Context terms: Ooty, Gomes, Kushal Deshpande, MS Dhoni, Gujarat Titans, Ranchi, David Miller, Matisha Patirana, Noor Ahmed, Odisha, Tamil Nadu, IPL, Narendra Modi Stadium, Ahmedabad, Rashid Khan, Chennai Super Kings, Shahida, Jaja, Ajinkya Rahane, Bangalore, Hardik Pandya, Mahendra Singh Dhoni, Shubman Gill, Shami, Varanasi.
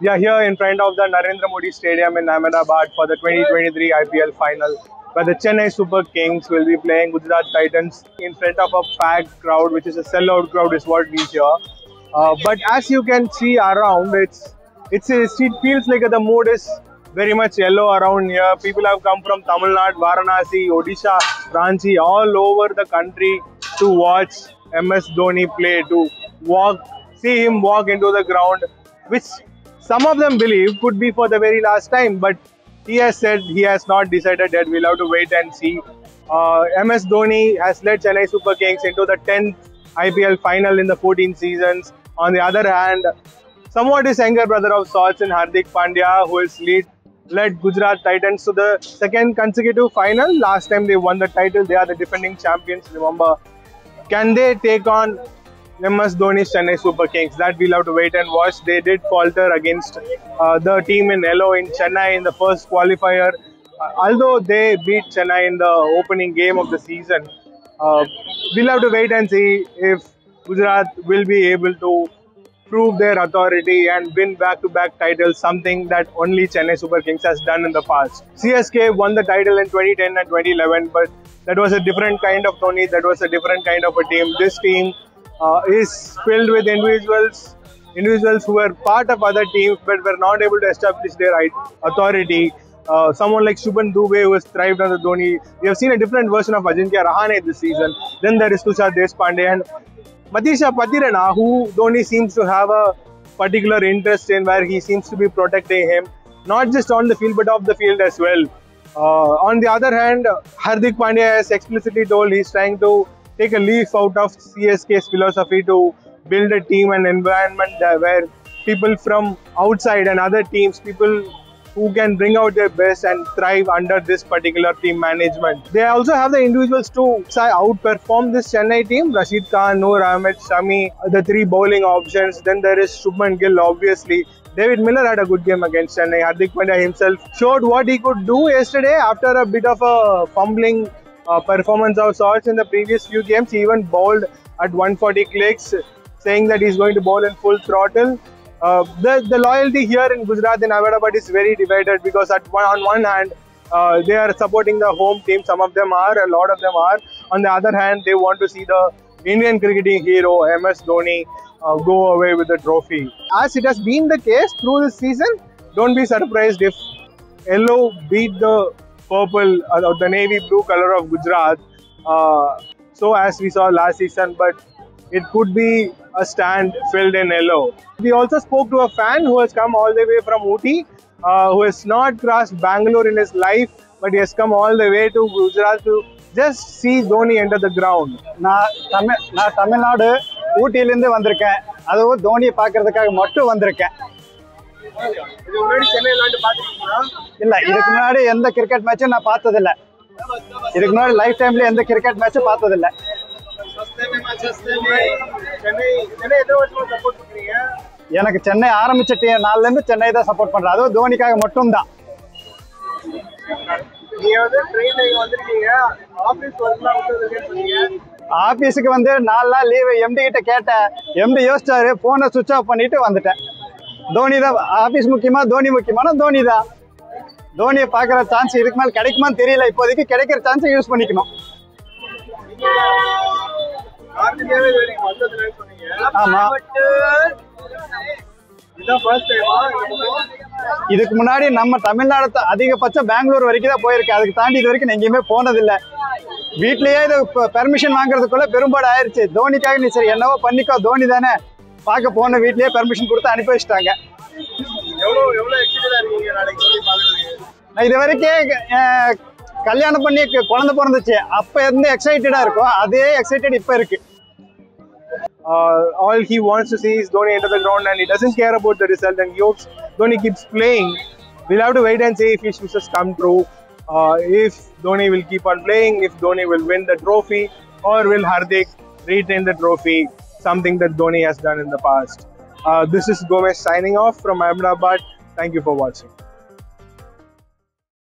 We are here in front of the Narendra Modi Stadium in Ahmedabad for the 2023 IPL final, where the Chennai Super Kings will be playing Gujarat Titans in front of a packed crowd, which is a sellout crowd is what we hear. But as you can see around, it feels like the mood is very much yellow around here. People have come from Tamil Nadu, Varanasi, Odisha, Ranchi, all over the country to watch MS Dhoni play, to see him walk into the ground, which some of them believe could be for the very last time. But he has said he has not decided yet. We'll have to wait and see. MS Dhoni has led Chennai Super Kings into the 10th IPL final in the 14 seasons. On the other hand, somewhat his younger brother of sorts in Hardik Pandya, who has led Gujarat Titans to the second consecutive final. Last time they won the title, they are the defending champions, remember. Can they take on MS Dhoni's Chennai Super Kings? That we'll have to wait and watch. They did falter against the team in yellow in Chennai in the first qualifier. Although they beat Chennai in the opening game of the season, we'll have to wait and see if Gujarat will be able to prove their authority and win back-to-back titles, something that only Chennai Super Kings has done in the past. CSK won the title in 2010 and 2011, but that was a different kind of Dhoni, that was a different kind of a team. This team is filled with individuals who were part of other teams but were not able to establish their authority. Someone like Shubman Gill, who has thrived under Dhoni. We have seen a different version of Ajinkya Rahane this season. Then there is Kushal Deshpande and Matisha Patirana, who Dhoni seems to have a particular interest in, where he seems to be protecting him, not just on the field but off the field as well. On the other hand, Hardik Pandya has explicitly told he's trying to take a leaf out of CSK's philosophy to build a team and environment where people from outside and other teams, people who can bring out their best and thrive under this particular team management. They also have the individuals to outperform this Chennai team. Rashid Khan, Noor Ahmed, Shami, the three bowling options. Then there is Shubman Gill, obviously. David Miller had a good game against Chennai. Hardik Pandya himself showed what he could do yesterday after a bit of a fumbling performance of sorts in the previous few games. He even bowled at 140 clicks, saying that he's going to bowl in full throttle. The loyalty here in Gujarat and Ahmedabad is very divided, because on one hand they are supporting the home team, some of them are, a lot of them are. On the other hand, they want to see the Indian cricketing hero MS Dhoni go away with the trophy. As it has been the case through this season, don't be surprised if yellow beat the purple or the navy blue color of Gujarat, so as we saw last season, but it could be a stand filled in yellow. We also spoke to a fan who has come all the way from Ooty, who has not crossed Bangalore in his life, but he has come all the way to Gujarat to just see Dhoni enter the ground. I Tamil Nadu, Ooty linde vandirukken, adu Dhoni paakradhukkaga mattu vandirukken. Idhu already Chennai la paathukinga illa? Idhukku munadi endha cricket match na paathadilla, idhukku munadi lifetime la endha cricket match paathadilla. எனக்கு சென்னை ஆரம்பிச்ச நாள்ல இருந்து சென்னை தான் support பண்றேன், அதுவும் தோனிக்காக மட்டும் தான். ஆபீஸுக்கு வந்து 4 நாள் லீவு எம்டி கிட்ட கேட்டேன், எம்டி யோசிச்சாரு, போனை சுவிட்ச் ஆஃப் பண்ணிட்டு வந்துட்டேன். தோனி தான் ஆபீஸ் முக்கியமா, தோனி முக்கியமான, தோனி தான். தோனியை பாக்குற சான்ஸ் இதுக்கு மேல கிடைக்குமான்னு தெரியல, இப்போதைக்கு கிடைக்கிற சான்ஸை யூஸ் பண்ணிக்கணும். இதுக்கு முன்னாடி நம்ம தமிழ்நாடு அதிகபட்சம் பெங்களூர் வரைக்கும் தான் போயிருக்கு, அதுக்கு தாண்டி இது வரைக்கும் எங்கேயுமே போனதில்லை. வீட்லயே இது பெர்மிஷன் வாங்குறதுக்குள்ள பெரும்பாடு ஆயிடுச்சு. தோனிக்காக நீ சரி என்னவோ பண்ணிக்கோ, தோனி தானே பார்க்க போன, வீட்லயே பெர்மிஷன் கொடுத்து அனுப்பி வச்சுட்டாங்க. இது வரைக்கும் கல்யாணம் பண்ணி குழந்தை பிறந்துச்சு, அப்ப இருந்து எக்ஸைட்டடா இருக்கும், அதே எக்ஸைட்டட் இப்ப இருக்கு. All he wants to see is Dhoni enter the ground, and he doesn't care about the result, and he hopes Dhoni keeps playing. We'll have to wait and see if his wishes come true, if Dhoni will keep on playing, if Dhoni will win the trophy, or will Hardik retain the trophy, something that Dhoni has done in the past. This is Gomes signing off from Ahmedabad. Thank you for watching.